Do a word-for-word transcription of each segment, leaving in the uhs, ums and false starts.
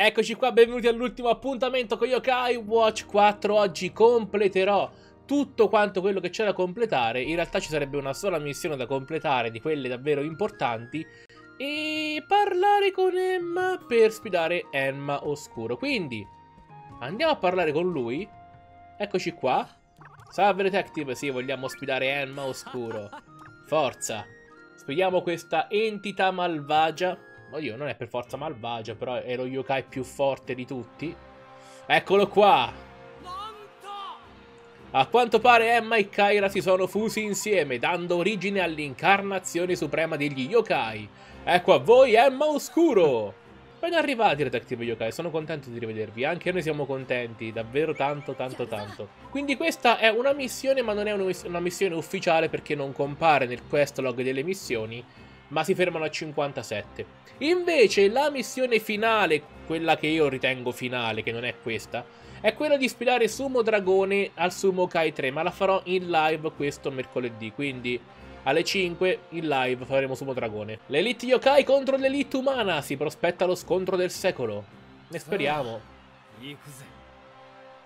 Eccoci qua, benvenuti all'ultimo appuntamento con Yo-Kai Watch quattro. Oggi completerò tutto quanto quello che c'è da completare. In realtà ci sarebbe una sola missione da completare, di quelle davvero importanti, e parlare con Enma per sfidare Enma Oscuro. Quindi andiamo a parlare con lui. Eccoci qua. Salve detective, sì, vogliamo sfidare Enma Oscuro. Forza. Sfidiamo questa entità malvagia. Oddio, non è per forza malvagia, però è lo yokai più forte di tutti. Eccolo qua! A quanto pare Enma e Kaira si sono fusi insieme, dando origine all'incarnazione suprema degli yokai. Ecco a voi Enma Oscuro! Ben arrivati, detective yokai, sono contento di rivedervi. Anche noi siamo contenti, davvero tanto, tanto, tanto. Quindi questa è una missione, ma non è una missione ufficiale perché non compare nel quest log delle missioni, ma si fermano a cinquantasette. Invece la missione finale, quella che io ritengo finale, che non è questa, è quella di sfidare Sumo Dragone al Sumo Kai tre, ma la farò in live questo mercoledì, quindi alle cinque in live faremo Sumo Dragone. L'elite yokai contro l'elite umana, si prospetta lo scontro del secolo, ne speriamo.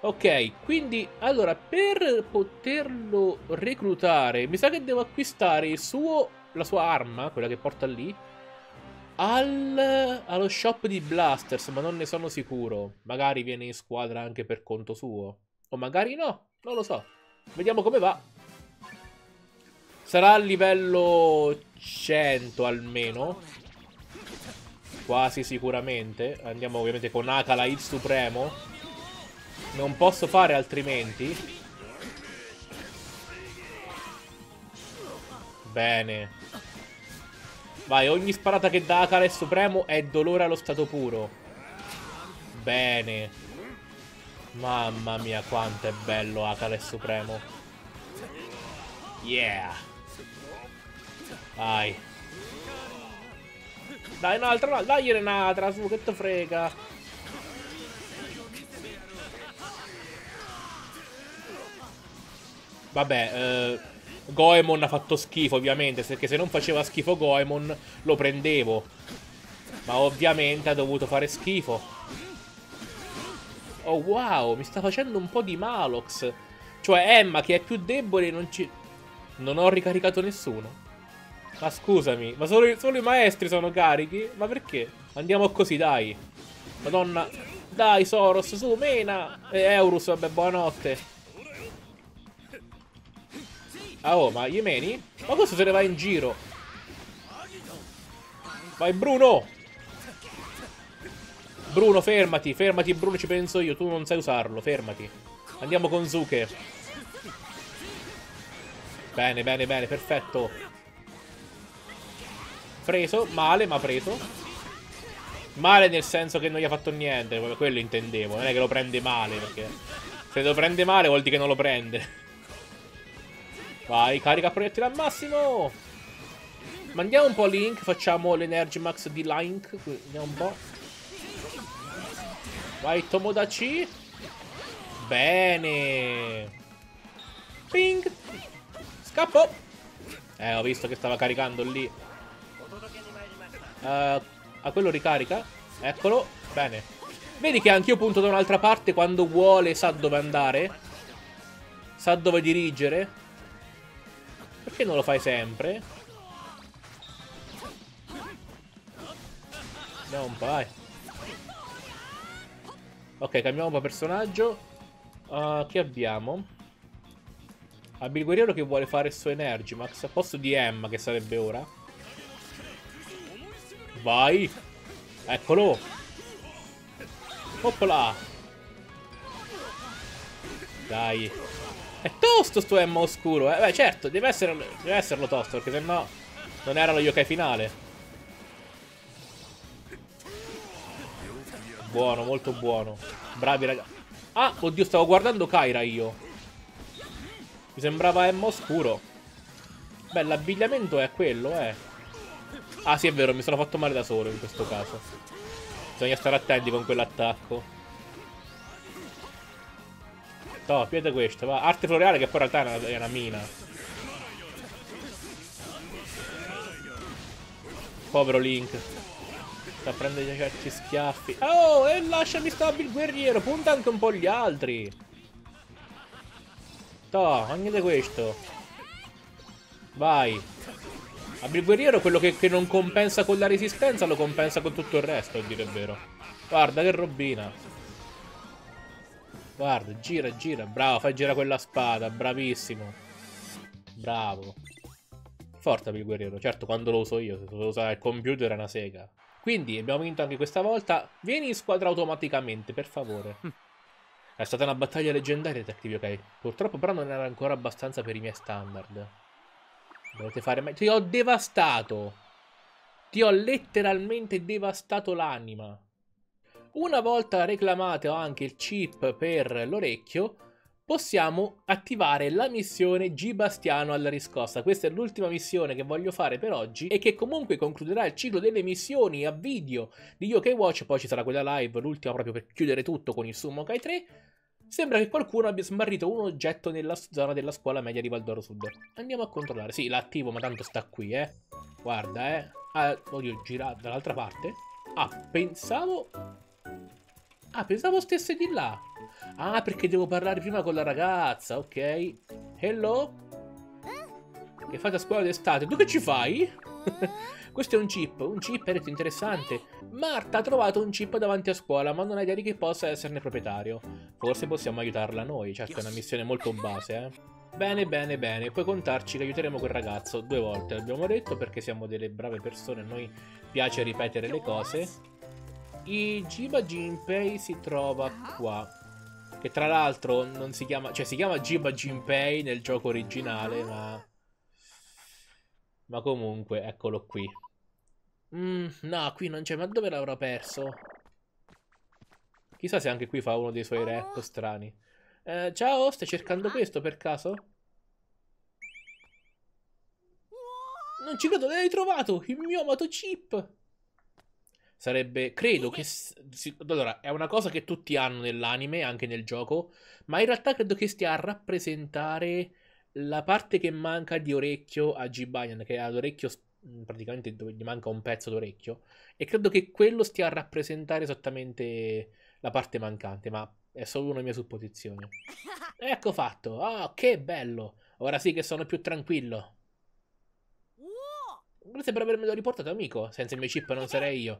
Ok, quindi, allora, per poterlo reclutare mi sa che devo acquistare il suo... la sua arma, quella che porta lì, al, allo shop di Blasters, ma non ne sono sicuro. Magari viene in squadra anche per conto suo, o magari no, non lo so. Vediamo come va. Sarà a livello cento almeno, quasi sicuramente. Andiamo ovviamente con Akale il Supremo, non posso fare altrimenti. Bene. Vai, ogni sparata che dà Akale Supremo è dolore allo stato puro. Bene. Mamma mia, quanto è bello Akale Supremo. Yeah. Vai. Dai un'altra, no, dai un'altra, su, che te frega. Vabbè, eh... Goemon ha fatto schifo ovviamente, perché se non faceva schifo Goemon lo prendevo, ma ovviamente ha dovuto fare schifo. Oh wow, mi sta facendo un po' di Malox. Cioè Enma, che è più debole, non ci... non ho ricaricato nessuno. Ma scusami, ma solo, solo i maestri sono carichi? Ma perché? Andiamo così, dai. Madonna. Dai Soros, su, mena. E Eurus, vabbè, buonanotte. Ah oh, ma gli meni? Ma questo se ne va in giro. Vai Bruno! Bruno, fermati, fermati Bruno, ci penso io, tu non sai usarlo, fermati. Andiamo con Zuke. Bene, bene, bene, perfetto. Preso, male, ma preso. Male nel senso che non gli ha fatto niente, quello intendevo, non è che lo prende male, perché se lo prende male vuol dire che non lo prende. Vai, carica proiettile al massimo. Mandiamo un po' Link, facciamo l'Energy Max di Link. Vediamo un po'. Vai, Tomodachi. Bene. Ping. Scappo. Eh, ho visto che stava caricando lì. Uh, a quello ricarica. Eccolo. Bene. Vedi che anch'io punto da un'altra parte, quando vuole sa dove andare. Sa dove dirigere. Perché non lo fai sempre? Andiamo un po', vai. Ok, cambiamo un po' personaggio. uh, Che abbiamo? Abbiamo il guerriero che vuole fare il suo Energy Max a posto di Enma, che sarebbe ora. Vai. Eccolo. Oppla. Dai. È tosto sto Enma Oscuro, eh? Beh, certo, deve, essere, deve esserlo tosto, perché sennò non era lo yokai finale. Buono, molto buono. Bravi, ragazzi. Ah, oddio, stavo guardando Kaira io. Mi sembrava Enma Oscuro. Beh, l'abbigliamento è quello, eh. Ah, sì, è vero, mi sono fatto male da solo in questo caso. Bisogna stare attenti con quell'attacco. No, piede questo, va. Arte floreale, che poi in realtà è una, è una mina. Povero Link. sta a prendere certi schiaffi. Oh, e lasciami stabile il guerriero, punta anche un po' gli altri. Toh, anche questo. Vai. Abbi il guerriero, quello che, che non compensa con la resistenza lo compensa con tutto il resto, a dire il vero. Guarda che robina. Guarda, gira, gira. Bravo, fai girare quella spada, bravissimo. Bravo. Forte per il guerriero, certo quando lo uso io, se lo usa il computer è una sega. Quindi abbiamo vinto anche questa volta. Vieni in squadra automaticamente, per favore. È stata una battaglia leggendaria, Detective Yo-Kai. Purtroppo però non era ancora abbastanza per i miei standard. Dovete fare meglio. Ti ho devastato. Ti ho letteralmente devastato l'anima. Una volta reclamato anche il chip per l'orecchio, possiamo attivare la missione Jibastiano alla riscossa. Questa è l'ultima missione che voglio fare per oggi e che comunque concluderà il ciclo delle missioni a video di Yo-Kai Watch. Poi ci sarà quella live, l'ultima proprio per chiudere tutto con il Sumo Kai tre. Sembra che qualcuno abbia smarrito un oggetto nella zona della scuola media di Valdoro Sud. Andiamo a controllare. Sì, l'attivo, ma tanto sta qui, eh. Guarda, eh. Ah, oddio, gira dall'altra parte. Ah, pensavo... Ah, pensavo stesse di là. Ah, perché devo parlare prima con la ragazza, ok. Hello? Che fate a scuola d'estate? Tu che ci fai? Questo è un chip, un chip è interessante. Marta ha trovato un chip davanti a scuola, ma non ha idea di chi possa esserne proprietario. Forse possiamo aiutarla noi, certo, è una missione molto base, eh. Bene, bene, bene, puoi contarci che aiuteremo quel ragazzo due volte, l'abbiamo detto, perché siamo delle brave persone, a noi piace ripetere le cose. I Jibajinpei si trova qua, che tra l'altro non si chiama, cioè si chiama Jibajinpei nel gioco originale, ma... Ma comunque, eccolo qui. Mm, no, qui non c'è, ma dove l'avrà perso? Chissà se anche qui fa uno dei suoi rap strani. Eh, ciao, stai cercando questo per caso? Non ci credo, l'hai trovato! Il mio amato chip! Sarebbe, credo che... Si, allora, è una cosa che tutti hanno nell'anime, anche nel gioco, ma in realtà credo che stia a rappresentare... la parte che manca di orecchio a Jibayan, che ha l'orecchio praticamente dove gli manca un pezzo d'orecchio, e credo che quello stia a rappresentare esattamente la parte mancante, ma è solo una mia supposizione. Ecco fatto. Ah, oh, che bello. Ora sì che sono più tranquillo. Grazie per avermelo riportato, amico. Senza il mio chip non sarei io.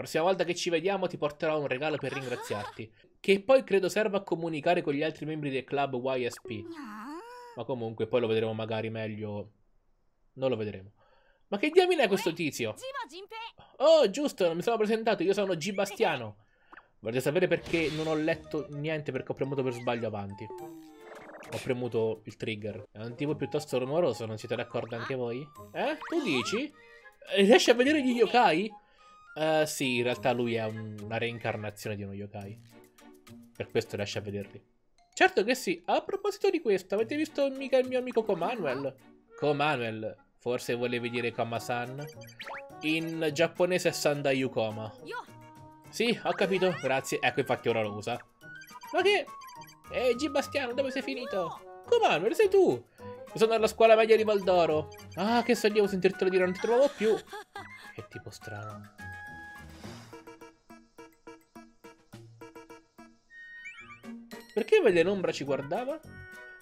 La prossima volta che ci vediamo ti porterò un regalo per ringraziarti, che poi credo serva a comunicare con gli altri membri del club Y S P. Ma comunque poi lo vedremo magari meglio. Non lo vedremo. Ma che diamine è questo tizio? Oh, giusto, non mi sono presentato. Io sono Jibastiano. Volete sapere perché non ho letto niente? Perché ho premuto per sbaglio avanti. Ho premuto il trigger. È un tipo piuttosto rumoroso, non siete d'accordo anche voi? Eh? Tu dici? Riesci a vedere gli yokai? Uh, sì, in realtà lui è un, una reincarnazione di uno yokai. Per questo riesce a vederli. Certo che sì. A proposito di questo, avete visto mica il mio amico Komanuel? Komanuel, forse volevi dire Kama-san? In giapponese è Sanda Yukoma. Sì, ho capito, grazie. Ecco, infatti ora lo usa. Ma che? Ehi, Jibastiano, dove sei finito? Komanuel, sei tu? Sono alla scuola media di Valdoro. Ah, che sognavo sentirtelo dire, non ti trovavo più. Che tipo strano. Perché Velenombra ci guardava?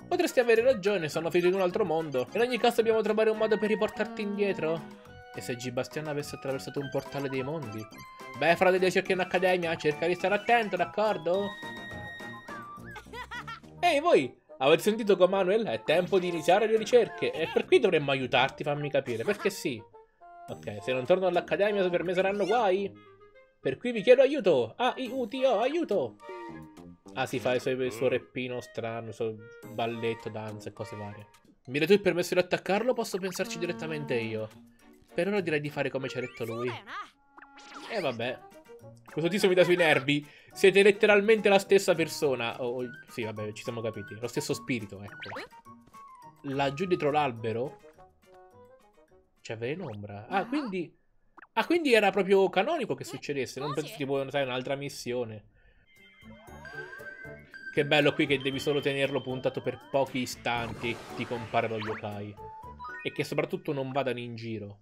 Potresti avere ragione, sono finito in un altro mondo. In ogni caso dobbiamo trovare un modo per riportarti indietro. E se Jibastiano avesse attraversato un portale dei mondi? Beh, fra delle cerchi in accademia, cerca di stare attento, d'accordo? Ehi, hey, voi! Avete sentito Komanuel? È tempo di iniziare le ricerche. E per qui dovremmo aiutarti, fammi capire. Perché sì? Ok, se non torno all'accademia per me saranno guai. Per cui vi chiedo aiuto. A I U T O, aiuto! Ah, si fa il suo, il suo reppino strano, il suo balletto, danza e cose varie. Mi dai tu il permesso di attaccarlo? Posso pensarci direttamente io. Per ora direi di fare come ci ha detto lui. E eh, vabbè. Questo tizio mi dà sui nervi. Siete letteralmente la stessa persona. Oh, oh, sì, vabbè, ci siamo capiti. Lo stesso spirito, ecco. Laggiù dietro l'albero c'è Velenombra. Ah, quindi... Ah, quindi era proprio canonico che succedesse. Non penso tipo, sai, un'altra missione. Che bello qui che devi solo tenerlo puntato per pochi istanti e ti compare lo yokai. E che soprattutto non vadano in giro.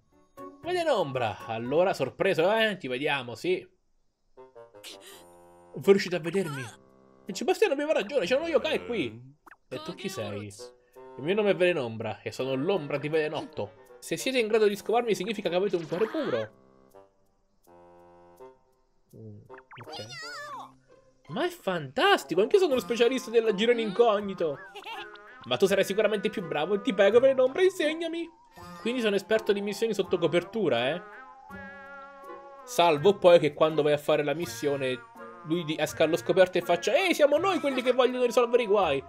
Velenombra, allora, sorpreso, eh? Ti vediamo, sì. Non riuscite a vedermi? E Jibastiano aveva ragione, c'è uno yokai qui. E tu chi sei? Il mio nome è Velenombra e sono l'ombra di Velenotto. Se siete in grado di scovarmi significa che avete un cuore puro. Mm, okay. Ma è fantastico, anch'io sono uno specialista della girone incognito. Ma tu sarai sicuramente più bravo, ti prego Velenombra, insegnami. Quindi sono esperto di missioni sotto copertura, eh. Salvo poi che quando vai a fare la missione lui esca allo scoperto e faccia: ehi, siamo noi quelli che vogliono risolvere i guai.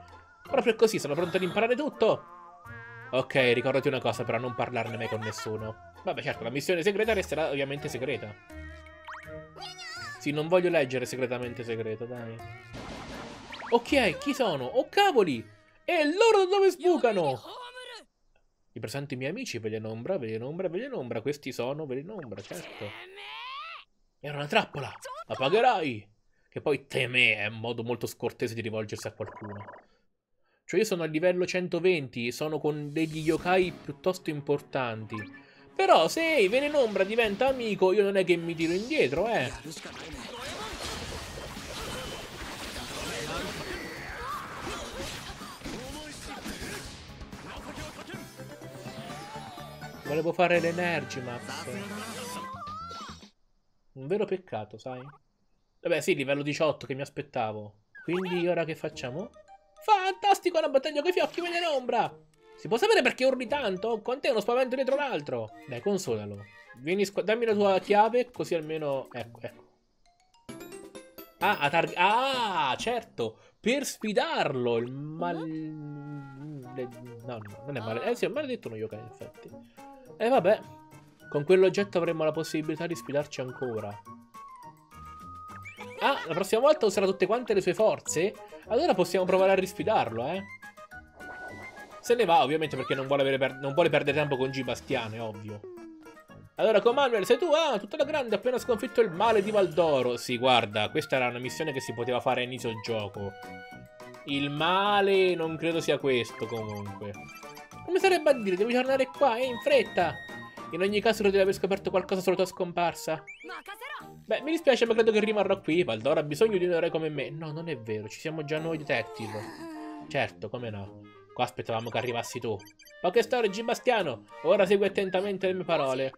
Proprio così, sono pronto ad imparare tutto. Ok, ricordati una cosa però, non parlarne mai con nessuno. Vabbè, certo, la missione segreta resterà ovviamente segreta. Sì, non voglio leggere segretamente segreta, dai. Ok, chi sono? Oh cavoli! E loro da dove sbucano? Vi presento i miei amici, Velenombra, Velenombra, Velenombra. Questi sono Velenombra, certo. Era una trappola, la pagherai. Che poi teme è un modo molto scortese di rivolgersi a qualcuno. Cioè io sono al livello centoventi, sono con degli yokai piuttosto importanti. Però se Velenombra diventa amico, io non è che mi tiro indietro, eh. Volevo fare l'Energimax. Un vero peccato, sai? Vabbè sì, livello diciotto che mi aspettavo. Quindi ora che facciamo? Fantastico, una battaglia coi fiocchi, Velenombra! Si può sapere perché urli tanto? Con te uno spavento dietro l'altro! Dai, consolalo. Vieni, dammi la tua chiave, così almeno... Ecco, ecco. Ah, a targ... Ah, certo! Per sfidarlo, il mal... No, no, non è male... Eh sì, è maledetto uno yokai, infatti. E eh, vabbè. Con quell'oggetto avremo la possibilità di sfidarci ancora. Ah, la prossima volta userà tutte quante le sue forze? Allora possiamo provare a risfidarlo, eh? Se ne va, ovviamente, perché non vuole, avere per... non vuole perdere tempo con Jibastiano, è ovvio. Allora, Komanuel, sei tu? Ah, tutta la grande, ha appena sconfitto il male di Valdoro. Sì, guarda, questa era una missione che si poteva fare a inizio gioco. Il male non credo sia questo, comunque. Come sarebbe a dire? Devi tornare qua, eh, in fretta. In ogni caso, credo di aver scoperto qualcosa sulla tua scomparsa. Beh, mi dispiace, ma credo che rimarrò qui. Valdoro ha bisogno di un eroe come me. No, non è vero, ci siamo già noi detective. Certo, come no. Qua aspettavamo che arrivassi tu. Poche storie, Jibastiano. Ora segui attentamente le mie parole.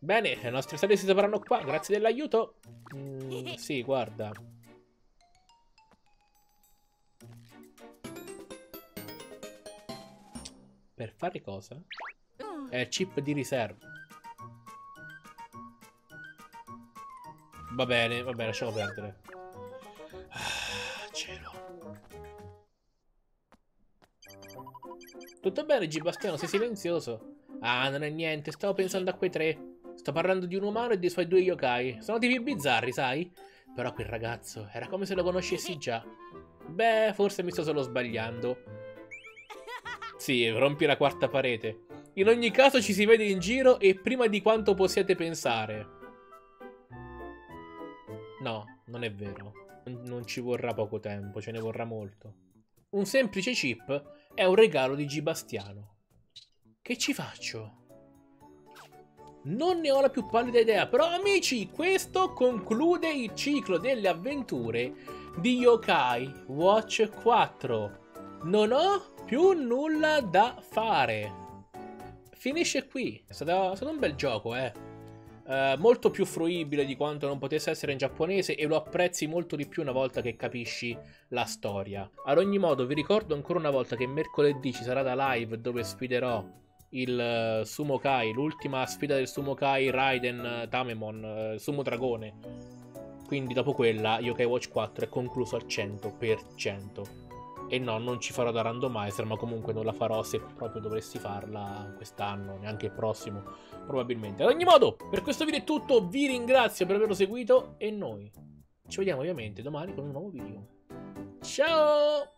Bene, le nostre storie si troveranno qua. Grazie dell'aiuto. Mm, sì, guarda. Per fare cosa? È chip di riserva. Va bene, va bene, lasciamo perdere. Ah, cielo. Tutto bene, Jibastiano, sei silenzioso. Ah, non è niente, stavo pensando a quei tre. Sto parlando di un umano e dei suoi due yokai. Sono tipi bizzarri, sai? Però quel ragazzo, era come se lo conoscessi già. Beh, forse mi sto solo sbagliando. Sì, rompi la quarta parete. In ogni caso ci si vede in giro e prima di quanto possiate pensare. No, non è vero. Non ci vorrà poco tempo, ce ne vorrà molto. Un semplice chip è un regalo di Jibastiano. Che ci faccio? Non ne ho la più pallida idea, però amici, questo conclude il ciclo delle avventure di Yo-Kai Watch quattro. Non ho più nulla da fare. Finisce qui. È stato, è stato un bel gioco, eh. Uh, molto più fruibile di quanto non potesse essere in giapponese, e lo apprezzi molto di più una volta che capisci la storia. Ad ogni modo vi ricordo ancora una volta che mercoledì ci sarà la live dove sfiderò il uh, Sumo Kai, l'ultima sfida del Sumo Kai Raiden uh, Tamemon, uh, Sumo Dragone. Quindi dopo quella Yo-Kai Watch quattro è concluso al cento per cento. E no, non ci farò da randomizer, ma comunque non la farò se proprio dovessi farla quest'anno, neanche il prossimo probabilmente. Ad ogni modo, per questo video è tutto, vi ringrazio per averlo seguito e noi ci vediamo ovviamente domani con un nuovo video. Ciao!